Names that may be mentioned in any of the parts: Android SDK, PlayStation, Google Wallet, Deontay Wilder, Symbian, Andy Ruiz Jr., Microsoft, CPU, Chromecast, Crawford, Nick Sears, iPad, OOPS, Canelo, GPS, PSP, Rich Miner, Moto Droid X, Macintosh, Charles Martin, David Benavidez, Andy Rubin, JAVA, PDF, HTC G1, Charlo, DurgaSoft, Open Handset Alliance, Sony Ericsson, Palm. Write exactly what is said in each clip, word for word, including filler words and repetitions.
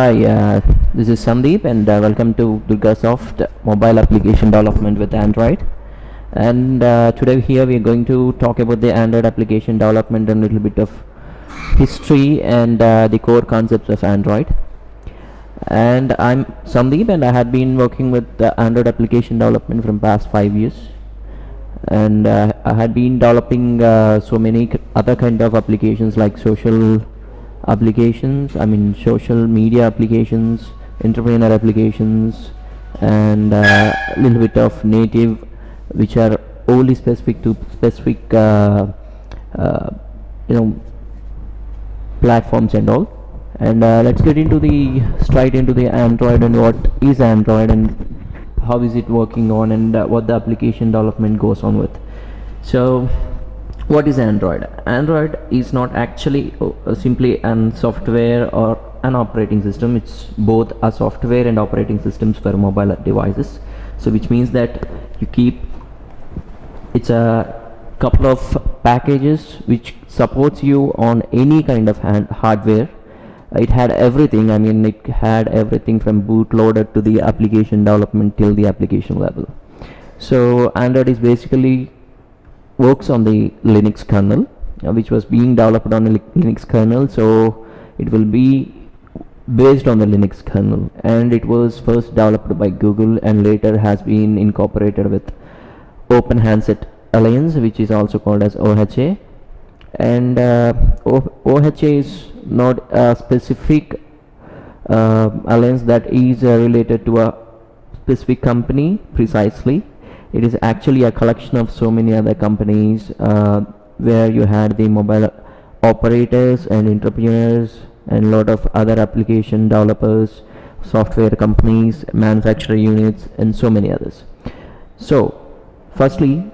Hi, uh, this is Sandeep, and uh, welcome to DurgaSoft Mobile Application Development with Android. And uh, today here we are going to talk about the Android application development and a little bit of history and uh, the core concepts of Android. And I'm Sandeep, and I had been working with the Android application development from past five years. And uh, I had been developing uh, so many other kind of applications like social applications, I mean social media applications, entrepreneur applications, and a uh, little bit of native, which are only specific to specific uh, uh, you know platforms and all. And uh, let's get into the straight into the Android and what is Android and how is it working on, and uh, what the application development goes on with. So what is Android? Android is not actually uh, simply an software or an operating system. It's both a software and operating systems for mobile devices. So which means that you keep, it's a couple of packages which supports you on any kind of hand hardware. It had everything. I mean, it had everything from bootloader to the application development till the application level. So Android is basically works on the Linux kernel, uh, which was being developed on the Linux kernel, so it will be based on the Linux kernel, and it was first developed by Google and later has been incorporated with Open Handset Alliance, which is also called as O H A. And uh, O H A is not a specific uh, alliance that is uh, related to a specific company precisely. It is actually a collection of so many other companies uh, where you had the mobile operators and entrepreneurs and a lot of other application developers, software companies, manufacturer units, and so many others. So firstly,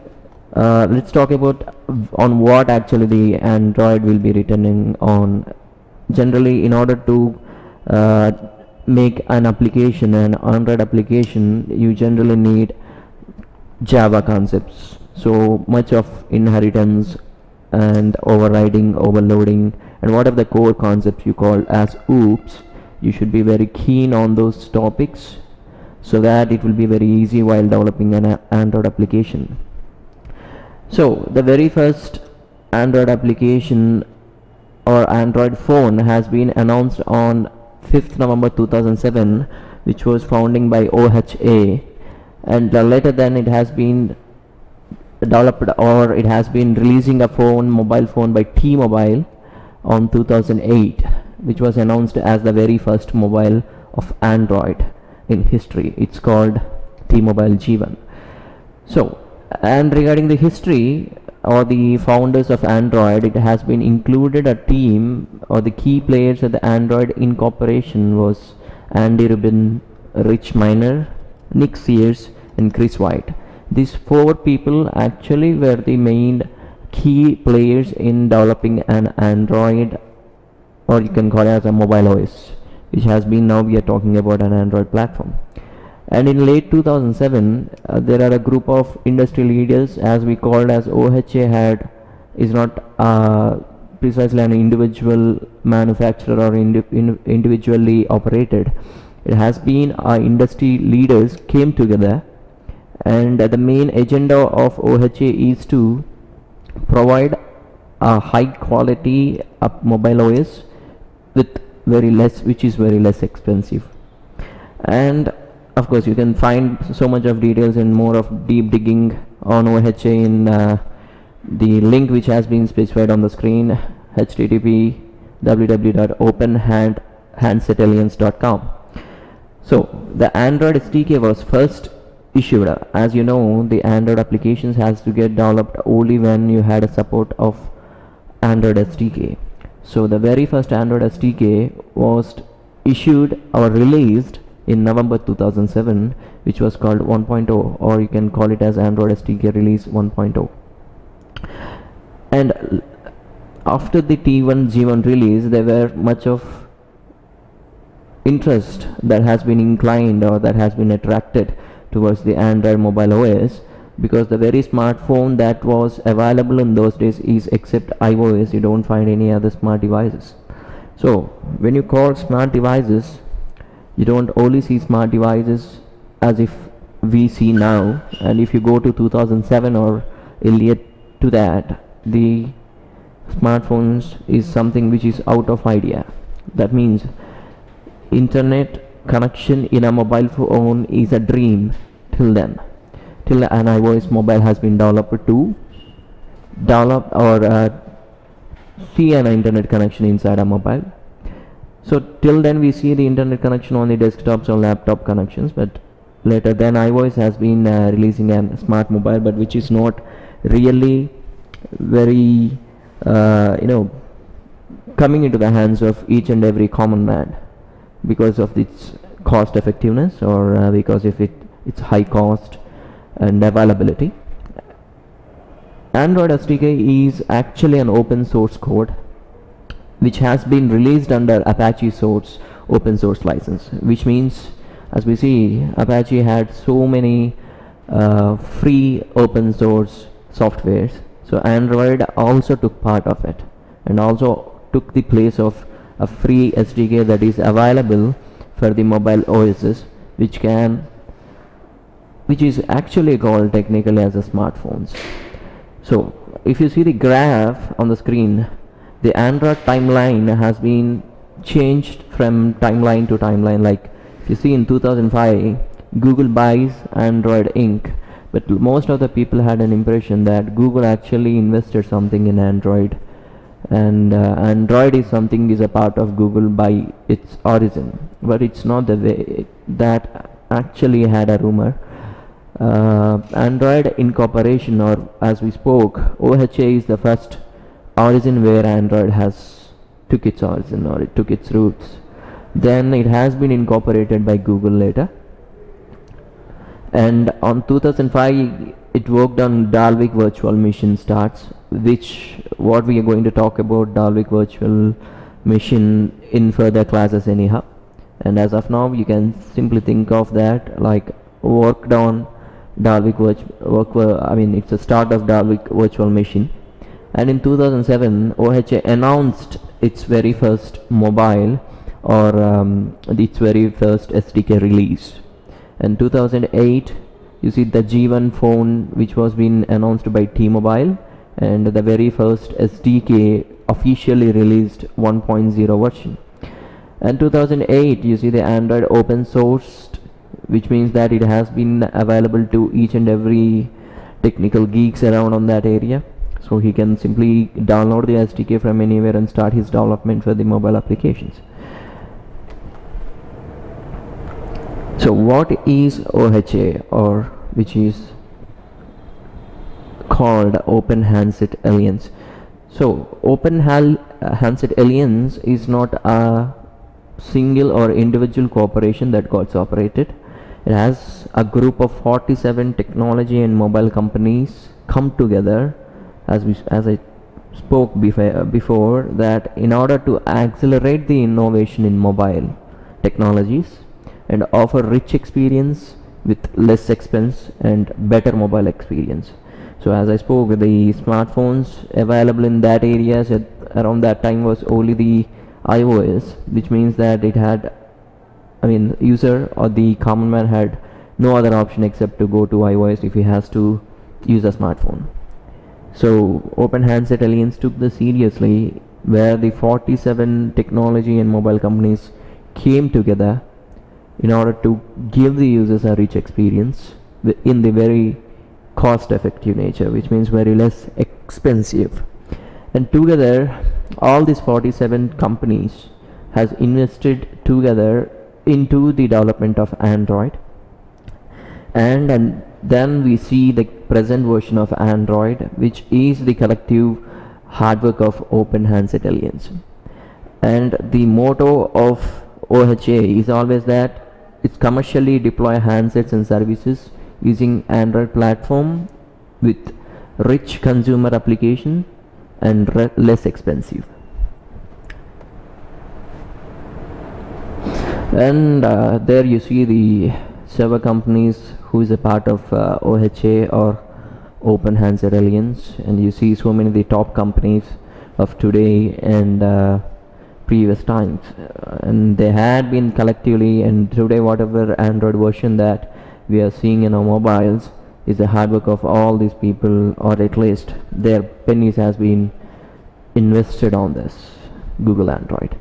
uh, let's talk about on what actually the Android will be written on. Generally, in order to uh, make an application, an Android application, you generally need Java concepts, so much of inheritance and overriding, overloading, and what are the core concepts you call as O O P S. You should be very keen on those topics so that it will be very easy while developing an uh, Android application. So the very first Android application or Android phone has been announced on fifth November two thousand seven, which was founded by O H A. And uh, later then it has been developed, or it has been releasing a phone, mobile phone, by T-Mobile on two thousand eight, which was announced as the very first mobile of Android in history. It's called T-Mobile G one. So, and regarding the history or the founders of Android, it has been included a team, or the key players of the Android incorporation was Andy Rubin, Rich Miner, Nick Sears, and Chris White. These four people actually were the main key players in developing an Android, or you can call it as a mobile O S, which has been, now we are talking about an Android platform. And in late two thousand seven, uh, there are a group of industry leaders, as we called as O H A had, is not uh, precisely an individual manufacturer or indi in individually operated. It has been our industry leaders came together, and uh, the main agenda of O H A is to provide a high quality up mobile O S with very less, which is very less expensive. And of course you can find so much of details and more of deep digging on O H A in uh, the link which has been specified on the screen, H T T P w w w dot open handset alliance dot com. So the Android S D K was first issued. As you know, the Android applications has to get developed only when you had a support of Android S D K. So the very first Android S D K was issued or released in November two thousand seven, which was called one point oh, or you can call it as Android S D K release one point oh. And after the T one G one release, there were much of interest that has been inclined or that has been attracted towards the Android mobile O S, because the very smartphone that was available in those days is, except iOS, you don't find any other smart devices. So when you call smart devices, You don't only see smart devices as if we see now, and if you go to two thousand seven or earlier to that, the smartphones is something which is out of idea. That means internet connection in a mobile phone is a dream till then, till an iOS mobile has been developed to develop or uh, see an internet connection inside a mobile. So till then we see the internet connection on the desktops or laptop connections, but later then iOS has been uh, releasing a smart mobile, but which is not really very uh, you know coming into the hands of each and every common man because of its cost effectiveness or uh, because of it its high cost and availability. Android S D K is actually an open source code which has been released under Apache source open source license, which means, as we see, Apache had so many uh, free open source softwares, so Android also took part of it and also took the place of a free S D K that is available for the mobile O Ss, which can which is actually called technically as a smartphones. So if you see the graph on the screen, the Android timeline has been changed from timeline to timeline. Like if you see in two thousand five, Google buys Android Incorporated, but most of the people had an impression that Google actually invested something in Android, and uh, Android is something is a part of Google by its origin, but it's not the way. That actually had a rumor. Uh, Android incorporation, or as we spoke, O H A is the first origin where Android has took its origin or it took its roots. Then it has been incorporated by Google later, and on two thousand five it worked on Dalvik Virtual Machine starts, which what we are going to talk about Dalvik Virtual Machine in further classes anyhow. And as of now you can simply think of that like worked on Dalvik virtual, I mean it's a start of Dalvik Virtual Machine. And in two thousand seven, O H A announced its very first mobile or um, its very first S D K release. And two thousand eight, you see the G one phone which was been announced by T-Mobile, and the very first S D K officially released one point oh version. And two thousand eight, you see the Android open sourced, which means that it has been available to each and every technical geeks around on that area, so he can simply download the S D K from anywhere and start his development for the mobile applications. So what is O H A, or which is called Open Handset Alliance? So Open Hal uh, Handset Alliance is not a single or individual corporation that got operated. It has a group of forty-seven technology and mobile companies come together, as we as I spoke before, before that, in order to accelerate the innovation in mobile technologies and offer rich experience with less expense and better mobile experience. So as I spoke, the smartphones available in that area so around that time was only the iOS, which means that it had, I mean, user or the common man had no other option except to go to iOS if he has to use a smartphone. So Open Handset Alliance took this seriously, where the forty-seven technology and mobile companies came together in order to give the users a rich experience in the very cost effective nature, which means very less expensive. And together all these forty-seven companies has invested together into the development of Android, and, and then we see the present version of Android, which is the collective hard work of Open Handset Alliance. And the motto of O H A is always that it's commercially deploy handsets and services using Android platform with rich consumer application and less expensive. And uh, there you see the server companies who is a part of uh, O H A or Open Handset Alliance, and you see so many of the top companies of today, and uh, previous times, uh, and they had been collectively, and today whatever Android version that we are seeing in our mobiles is the hard work of all these people, or at least their pennies has been invested on this Google Android.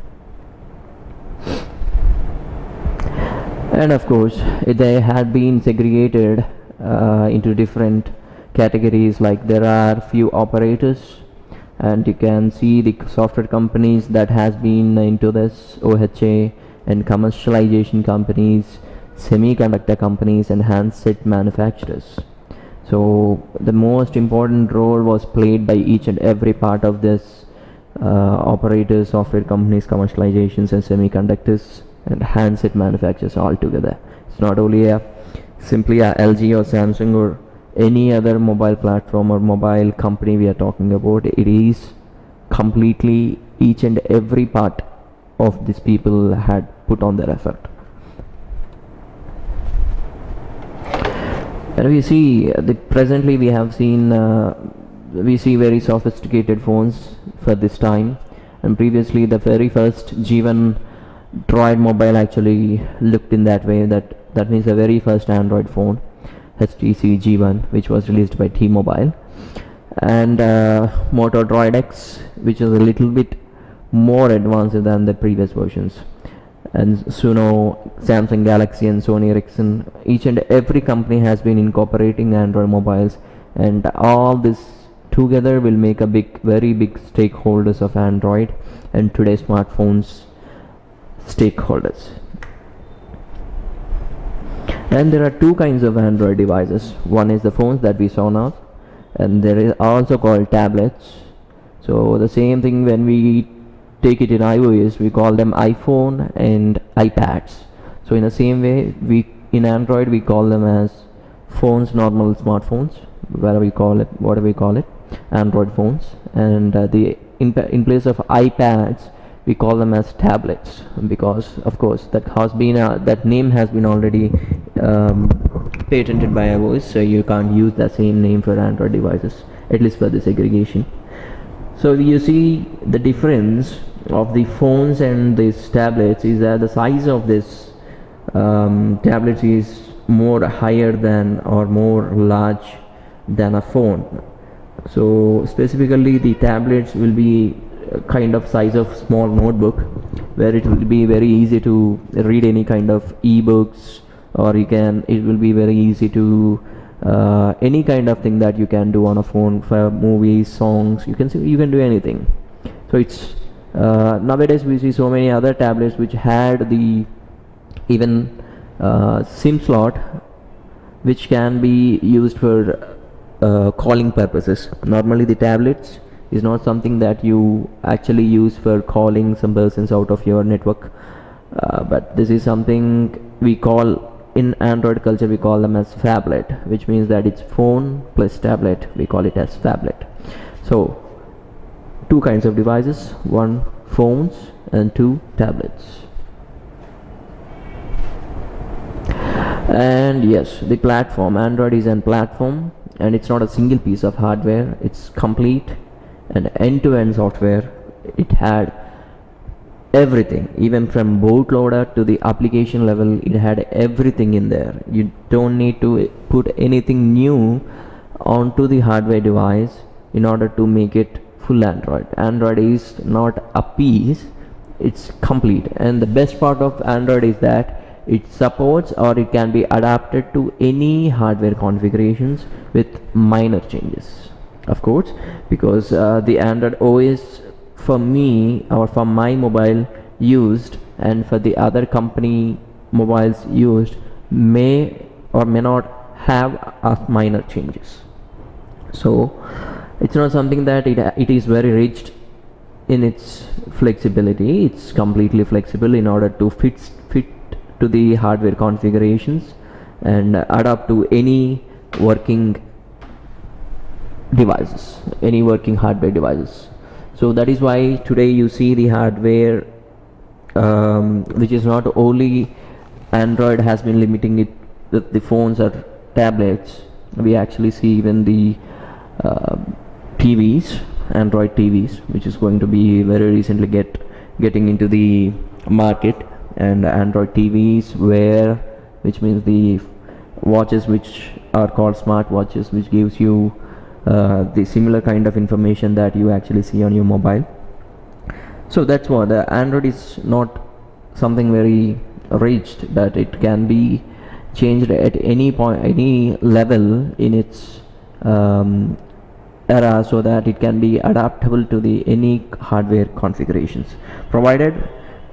And of course they had been segregated uh, into different categories, like there are few operators, and you can see the software companies that has been into this, O H A and commercialization companies, semiconductor companies, and handset manufacturers. So the most important role was played by each and every part of this uh, operators, software companies, commercializations, and semiconductors and handset manufacturers all together. It's not only a simply a L G or Samsung or any other mobile platform or mobile company we are talking about. It is completely each and every part of these people had put on their effort. And we see uh, the presently we have seen uh, we see very sophisticated phones for this time, and previously the very first G one Droid mobile actually looked in that way. That that means the very first Android phone, H T C G one, which was released by T-Mobile, and uh, Moto Droid X, which is a little bit more advanced than the previous versions. And Suno, Samsung Galaxy, and Sony Ericsson, each and every company has been incorporating Android mobiles, and all this together will make a big, very big stakeholders of Android and today's smartphones stakeholders. And there are two kinds of Android devices. One is the phones that we saw now, and there is also called tablets. So the same thing when we take it in iOS, we call them iPhone and iPads. So in the same way, we in Android we call them as phones, normal smartphones, whatever we call it, whatever we call it, Android phones. And uh, the in, in place of iPads, we call them as tablets, because of course that has been uh, that name has been already um, patented by iOS, so you can't use that same name for Android devices, at least for the segregation. So you see the difference of the phones and these tablets is that the size of this um, tablet is more higher than or more large than a phone. So specifically the tablets will be kind of size of small notebook, where it will be very easy to read any kind of ebooks, or you can it will be very easy to uh, any kind of thing that you can do on a phone, for movies, songs, you can see you can do anything. So it's Uh, nowadays we see so many other tablets which had the even uh, SIM slot, which can be used for uh, calling purposes. Normally the tablets is not something that you actually use for calling some persons out of your network, uh, but this is something we call in Android culture, we call them as phablet, which means that it's phone plus tablet, we call it as phablet. So two kinds of devices, one phones and two tablets. And yes, the platform, Android is a platform, and it's not a single piece of hardware, it's complete and end-to-end software. It had everything, even from bootloader to the application level, it had everything in there. You don't need to put anything new onto the hardware device in order to make it full Android. Android is not a piece, it's complete. And the best part of Android is that it supports, or it can be adapted to any hardware configurations with minor changes. Of course, because uh, the Android O S for me or for my mobile used and for the other company mobiles used may or may not have uh, minor changes. So it's not something that it, it is very rich in its flexibility. It's completely flexible in order to fit, fit to the hardware configurations and adapt to any working devices, any working hardware devices. So that is why today you see the hardware um, which is not only Android has been limiting it with the phones or tablets. We actually see even the uh, T Vs, Android T Vs, which is going to be very recently get getting into the market, and Android T Vs where, which means the watches which are called smart watches, which gives you uh, the similar kind of information that you actually see on your mobile. So that's what uh, Android is not something very rigid, that it can be changed at any point, any level in its um, era, so that it can be adaptable to the any hardware configurations, provided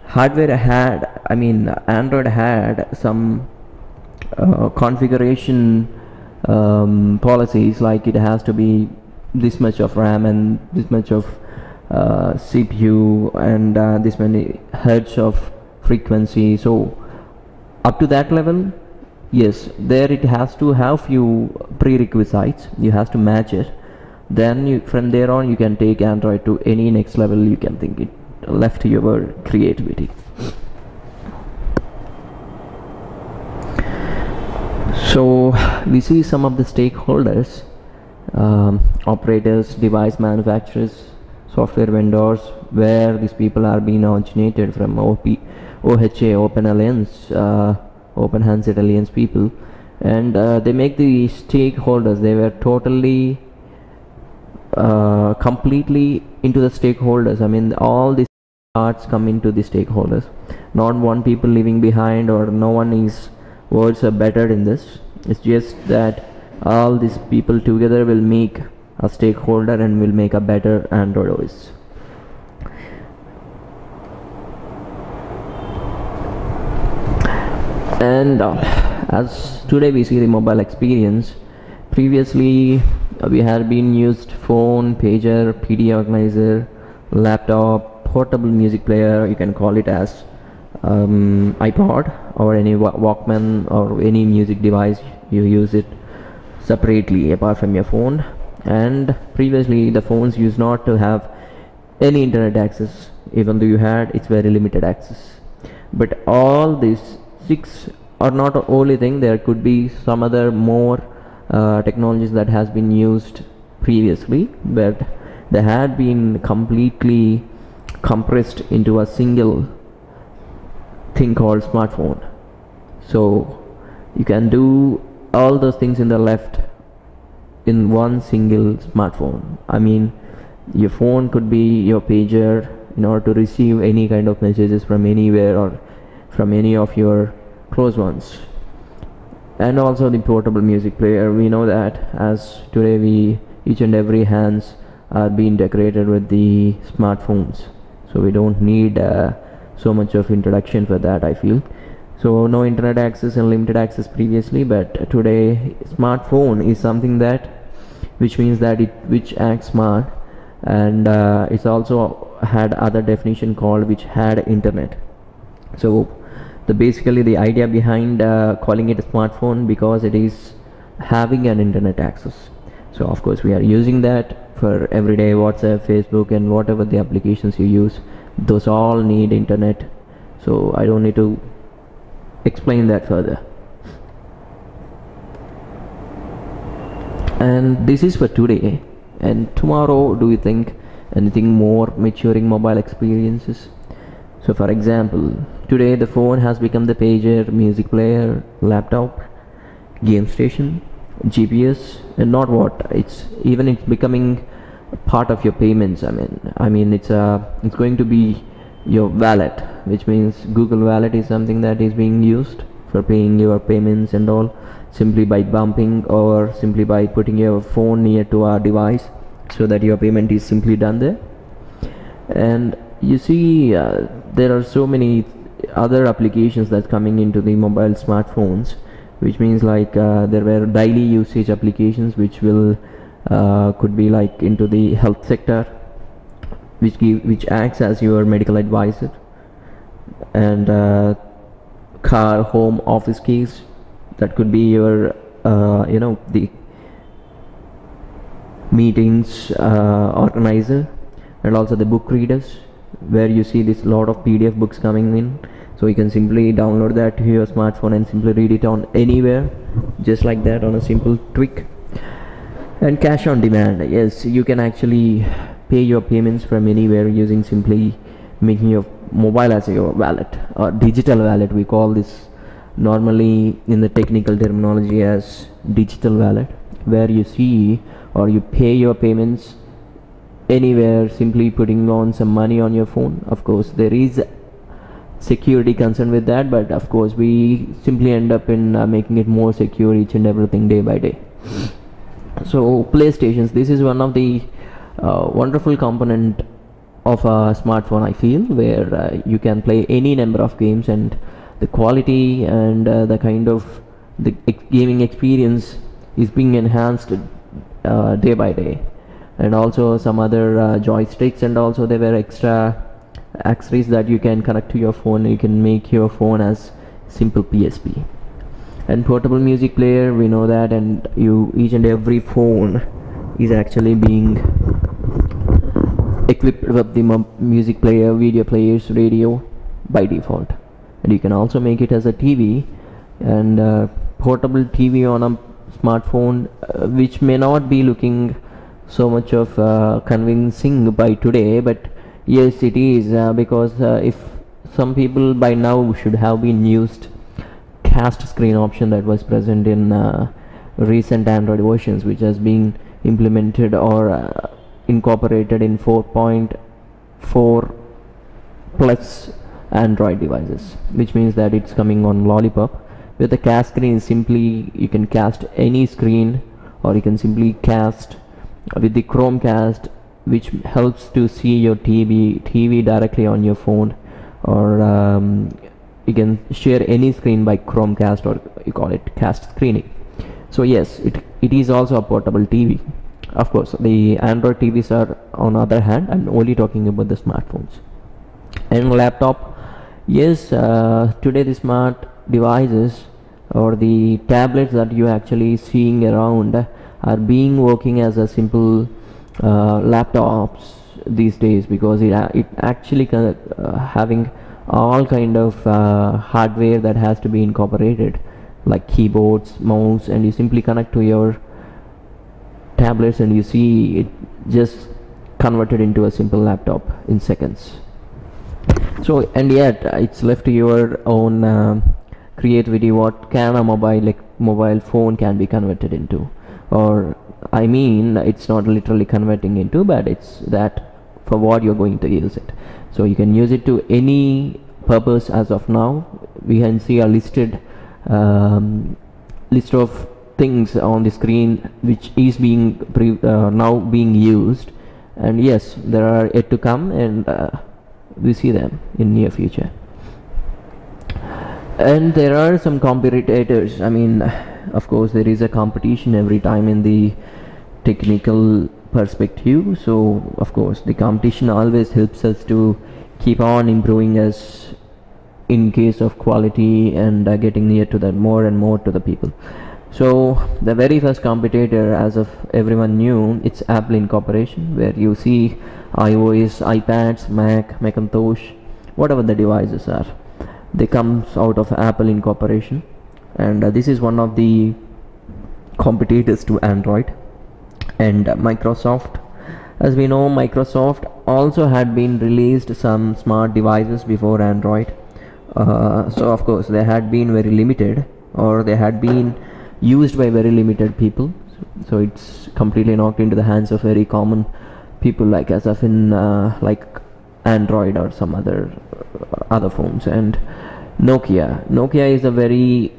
hardware had, I mean Android had some uh, configuration um, policies, like it has to be this much of RAM and this much of uh, C P U and uh, this many hertz of frequency. So up to that level, yes, there it has to have few prerequisites, you have to match it. Then you, from there on, you can take Android to any next level you can think it, left to your creativity. So we see some of the stakeholders, um, operators, device manufacturers, software vendors, where these people are being originated from. O P, O H A, Open Alliance, uh, Open Handset Alliance people, and uh, they make the stakeholders. They were totally Uh, completely into the stakeholders. I mean, all these parts come into the stakeholders. Not one people leaving behind, or no one is words are better in this. It's just that all these people together will make a stakeholder and will make a better Android O S. And uh, as today we see the mobile experience, previously we had been used phone, pager, P D organizer, laptop, portable music player, you can call it as um, iPod or any Walkman or any music device, you use it separately apart from your phone. And previously the phones used not to have any internet access, even though you had, it's very limited access. But all these six are not only thing, there could be some other more Uh, technologies that has been used previously, but they had been completely compressed into a single thing called smartphone. So you can do all those things in the left in one single smartphone. I mean, your phone could be your pager in order to receive any kind of messages from anywhere or from any of your close ones. And also the portable music player, we know that as today we each and every hands are being decorated with the smartphones, so we don't need uh, so much of introduction for that, I feel. So no internet access and limited access previously, but today smartphone is something that, which means that it which acts smart, and uh, it's also had other definition called which had internet. So the basically the idea behind uh, calling it a smartphone, because it is having an internet access. So of course we are using that for everyday WhatsApp, Facebook, and whatever the applications you use, those all need internet. So I don't need to explain that further. And this is for today. And tomorrow, do you think anything more maturing mobile experiences? So for example, today the phone has become the pager, music player, laptop, game station, G P S, and not what it's even it's becoming part of your payments. I mean, I mean it's a it's going to be your wallet, which means Google Wallet is something that is being used for paying your payments and all, simply by bumping or simply by putting your phone near to our device, so that your payment is simply done there. And you see, uh, there are so many other applications that's coming into the mobile smartphones, which means like uh, there were daily usage applications which will uh, could be like into the health sector, which give, which acts as your medical advisor, and uh, car, home, office keys, that could be your uh, you know the meetings uh, organizer. And also the book readers, where you see this lot of P D F books coming in, so you can simply download that to your smartphone and simply read it on anywhere, just like that, on a simple tweak. And cash on demand, yes, you can actually pay your payments from anywhere using simply making your mobile as your wallet, or digital wallet. We call this normally in the technical terminology as digital wallet, where you see or you pay your payments anywhere simply putting on some money on your phone. Of course there is security concern with that, but of course we simply end up in uh, making it more secure each and everything day by day. So PlayStations, this is one of the uh, wonderful component of a smartphone, I feel, where uh, you can play any number of games, and the quality and uh, the kind of the ex gaming experience is being enhanced uh, day by day. And also some other uh, joysticks, and also there were extra accessories that you can connect to your phone. You can make your phone as simple P S P. And portable music player, we know that, and you each and every phone is actually being equipped with the music player, video players, radio by default. And you can also make it as a T V, and uh, portable T V on a smartphone, uh, which may not be looking so much of uh, convincing by today, but yes it is, uh, because uh, if some people by now should have been used cast screen option that was present in uh, recent Android versions, which has been implemented or uh, incorporated in four point four plus Android devices, which means that it's coming on Lollipop. With the cast screen, simply you can cast any screen, or you can simply cast with the Chromecast, which helps to see your T V T V directly on your phone, or um, you can share any screen by Chromecast, or you call it cast screening. So yes, it, it is also a portable T V. Of course the Android T Vs are on the other hand, I'm only talking about the smartphones. And laptop, yes, uh, today the smart devices or the tablets that you actually seeing around are being working as a simple uh, laptops these days, because it, it actually kind of, uh, having all kind of uh, hardware that has to be incorporated, like keyboards, mouse, and you simply connect to your tablets and you see it just converted into a simple laptop in seconds. So, and yet uh, it's left to your own uh, creativity what can a mobile like mobile phone can be converted into. Or I mean, it's not literally converting into, but it's that for what you're going to use it. So you can use it to any purpose. As of now, we can see a listed um, list of things on the screen which is being pre uh, now being used, and yes, there are yet to come, and uh, we see them in near future. And there are some competitors. I mean, of course there is a competition every time in the technical perspective, so of course the competition always helps us to keep on improving us in case of quality, and uh, getting near to that more and more to the people. So the very first competitor, as of everyone knew, it's Apple Incorporation, where you see iOS, iPads, Mac, Macintosh, whatever the devices are, they comes out of Apple Incorporation. And uh, this is one of the competitors to Android. And uh, Microsoft, as we know, Microsoft also had been released some smart devices before Android, uh, so of course they had been very limited, or they had been used by very limited people, so, so it's completely knocked into the hands of very common people, like as of in uh, like Android or some other uh, other phones. And Nokia Nokia is a very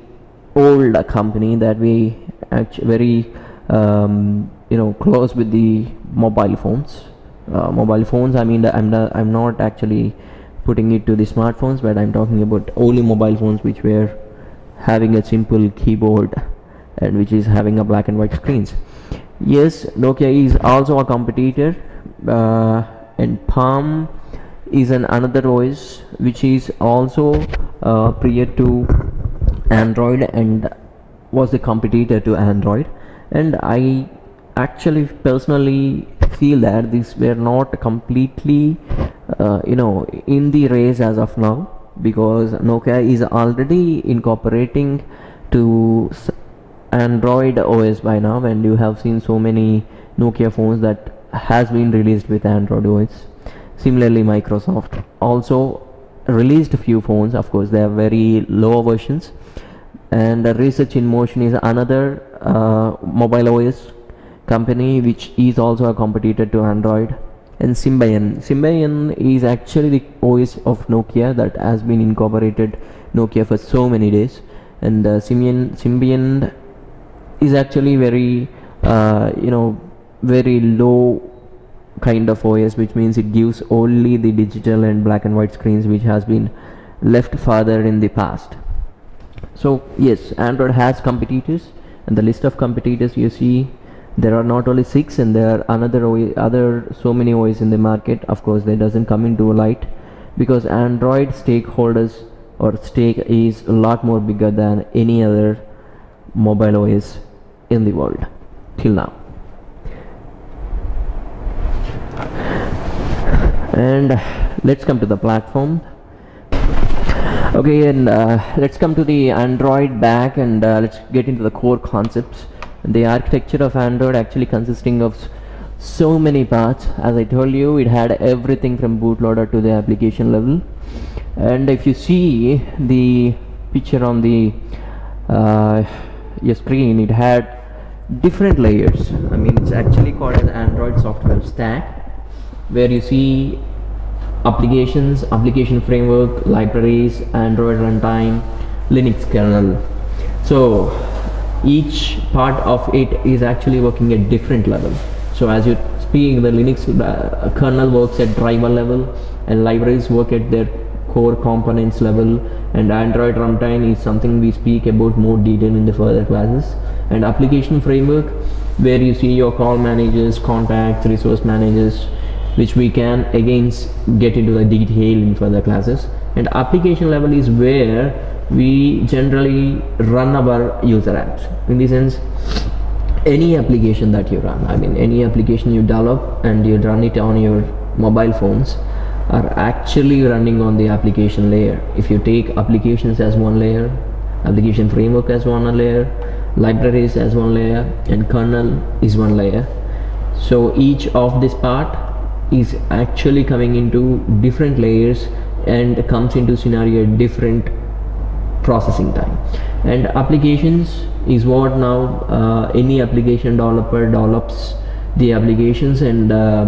old uh, company that we actually very um, you know close with the mobile phones. Uh, mobile phones, I mean, I'm not, I'm not actually putting it to the smartphones, but I'm talking about only mobile phones which were having a simple keyboard and which is having a black and white screens. Yes, Nokia is also a competitor, uh, and Palm is an another voice which is also uh, prior to Android and was the competitor to Android. And I actually personally feel that these were not completely uh, you know in the race as of now, because Nokia is already incorporating to Android O S by now, and you have seen so many Nokia phones that has been released with Android O S. Similarly, Microsoft also released a few phones. Of course, they are very low versions. And uh, Research in Motion is another uh, mobile O S company which is also a competitor to Android. And Symbian. Symbian is actually the O S of Nokia that has been incorporated Nokia for so many days. And uh, Symbian, Symbian is actually very, uh, you know, very low kind of O S, which means it gives only the digital and black and white screens, which has been left farther in the past. So yes, Android has competitors, and the list of competitors you see, there are not only six, and there are another O S, other so many O S in the market. Of course, they doesn't come into light because Android stakeholders or stake is a lot more bigger than any other mobile O S in the world till now. And let's come to the platform. Okay, and uh, let's come to the Android back, and uh, let's get into the core concepts. The architecture of Android actually consisting of so many parts. As I told you, it had everything from bootloader to the application level. And if you see the picture on the uh, your screen, it had different layers. I mean, it's actually called as Android software stack, where you see applications, application framework, libraries, Android runtime, Linux kernel. So each part of it is actually working at different level. So as you speak, the Linux uh, kernel works at driver level, and libraries work at their core components level, and Android runtime is something we speak about more detail in the further classes. And application framework, where you see your call managers, contacts, resource managers, which we can again get into the detail in further classes. And application level is where we generally run our user apps. In the sense, any application that you run, I mean any application you develop and you run it on your mobile phones, are actually running on the application layer. If you take applications as one layer, application framework as one layer, libraries as one layer, and kernel is one layer. So each of this part is actually coming into different layers and comes into scenario different processing time. And applications is what now uh, any application developer develops the applications and uh,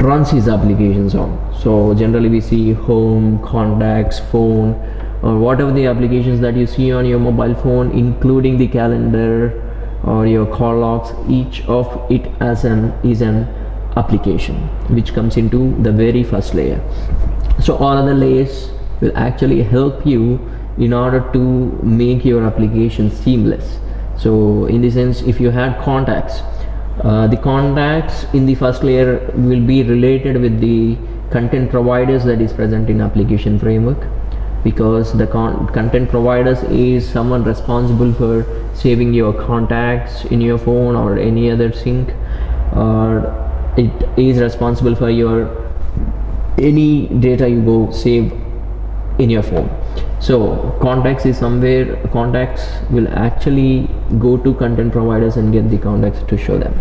runs his applications on. So generally we see home, contacts, phone, or whatever the applications that you see on your mobile phone, including the calendar or your call logs. Each of it as an is an application which comes into the very first layer. So all other layers will actually help you in order to make your application seamless. So in the sense, if you had contacts, uh, the contacts in the first layer will be related with the content providers that is present in application framework, because the con content providers is someone responsible for saving your contacts in your phone or any other sync, or it is responsible for your any data you go save in your phone. So contacts is somewhere, contacts will actually go to content providers and get the contacts to show them.